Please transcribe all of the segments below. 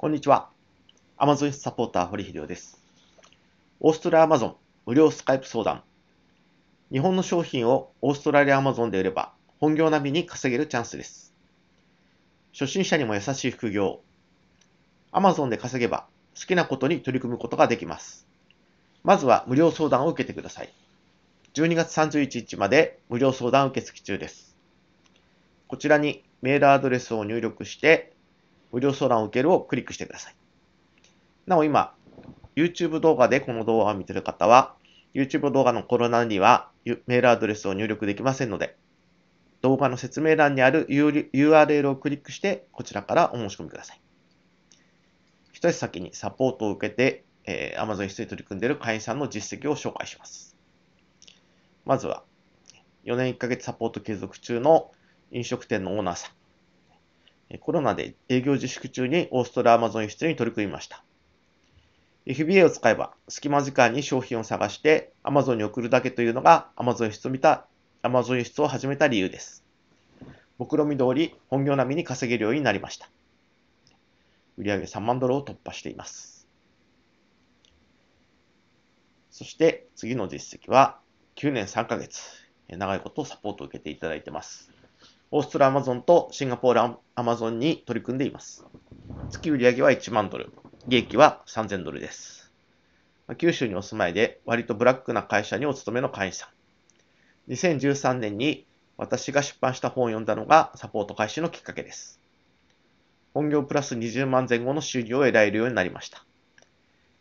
こんにちは。Amazon サポーター堀秀夫です。オーストラリア Amazon 無料スカイプ相談。日本の商品をオーストラリア Amazon で売れば本業並みに稼げるチャンスです。初心者にも優しい副業。Amazon で稼げば好きなことに取り組むことができます。まずは無料相談を受けてください。12月31日まで無料相談受付中です。こちらにメールアドレスを入力して、無料相談を受けるをクリックしてください。なお今、YouTube 動画でこの動画を見ている方は、YouTube 動画のコロナにはメールアドレスを入力できませんので、動画の説明欄にある URL をクリックして、こちらからお申し込みください。一足先にサポートを受けて、Amazon に取り組んでいる会員さんの実績を紹介します。まずは、4年1ヶ月サポート継続中の飲食店のオーナーさん。コロナで営業自粛中にオーストラリア Amazon 輸出に取り組みました。FBA を使えば隙間時間に商品を探して Amazon に送るだけというのが Amazon 輸出を始めた理由です。目論見通り本業並みに稼げるようになりました。売上3万ドルを突破しています。そして次の実績は9年3ヶ月、長いことサポートを受けていただいています。オーストラリア Amazon とシンガポール Amazon に取り組んでいます。月売上は1万ドル、利益は3000ドルです。九州にお住まいで割とブラックな会社にお勤めの会員さん。2013年に私が出版した本を読んだのがサポート開始のきっかけです。本業プラス20万前後の収入を得られるようになりました。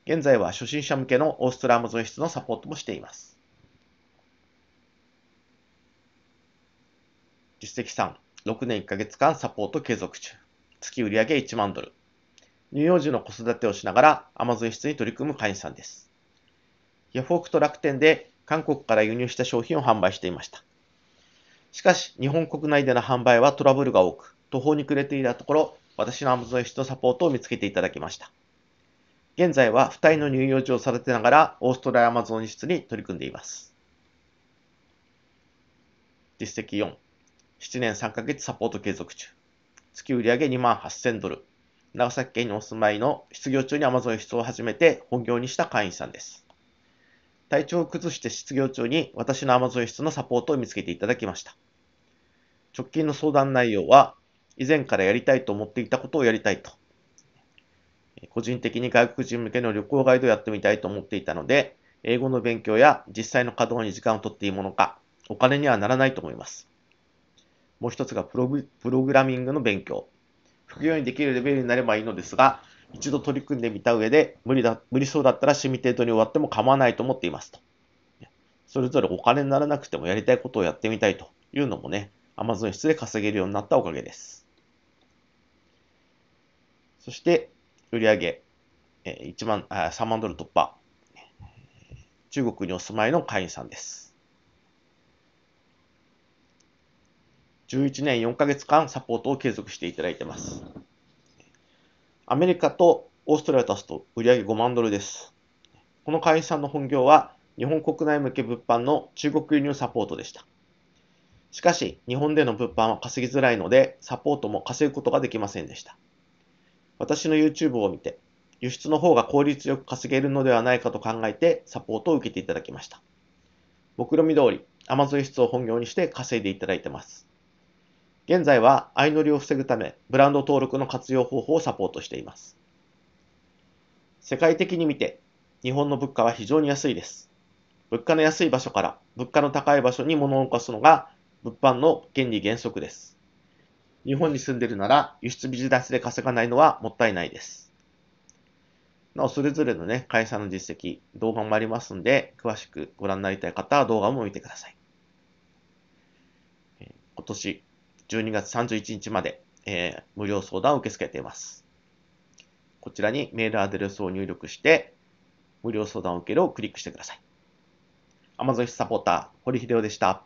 現在は初心者向けのオーストラリア Amazon 輸出のサポートもしています。実績3、6年1ヶ月間サポート継続中。月売上1万ドル。乳幼児の子育てをしながら Amazon 輸出に取り組む会員さんです。ヤフオクと楽天で韓国から輸入した商品を販売していました。しかし、日本国内での販売はトラブルが多く、途方に暮れていたところ、私の Amazon 輸出のサポートを見つけていただきました。現在は2人の乳幼児を育てながらオーストラリア Amazon 輸出に取り組んでいます。実績4。7年3ヶ月サポート継続中。月売上2万8000ドル。長崎県にお住まいの失業中に Amazon 輸出を始めて本業にした会員さんです。体調を崩して失業中に私の Amazon 輸出のサポートを見つけていただきました。直近の相談内容は、以前からやりたいと思っていたことをやりたいと。個人的に外国人向けの旅行ガイドをやってみたいと思っていたので、英語の勉強や実際の稼働に時間を取っていいものか、お金にはならないと思います。もう一つがプログラミングの勉強。副業にできるレベルになればいいのですが、一度取り組んでみた上で、無理そうだったら趣味程度に終わっても構わないと思っていますと。それぞれお金にならなくてもやりたいことをやってみたいというのもね、Amazon 輸出で稼げるようになったおかげです。そして、売上3万ドル突破。中国にお住まいの会員さんです。11年4ヶ月間サポートを継続していただいています。アメリカとオーストラリアを足すと売上5万ドルです。この会員さんの本業は日本国内向け物販の中国輸入サポートでした。しかし日本での物販は稼ぎづらいのでサポートも稼ぐことができませんでした。私の YouTube を見て輸出の方が効率よく稼げるのではないかと考えてサポートを受けていただきました。目論見通り Amazon 輸出を本業にして稼いでいただいています。現在は相乗りを防ぐため、ブランド登録の活用方法をサポートしています。世界的に見て、日本の物価は非常に安いです。物価の安い場所から物価の高い場所に物を動かすのが物販の原理原則です。日本に住んでいるなら輸出ビジネスで稼がないのはもったいないです。なお、それぞれのね、会社の実績、動画もありますので、詳しくご覧になりたい方は動画も見てください。今年、12月31日まで、無料相談を受け付けています。こちらにメールアドレスを入力して、無料相談を受けるをクリックしてください。Amazon 輸出サポーター、堀秀夫でした。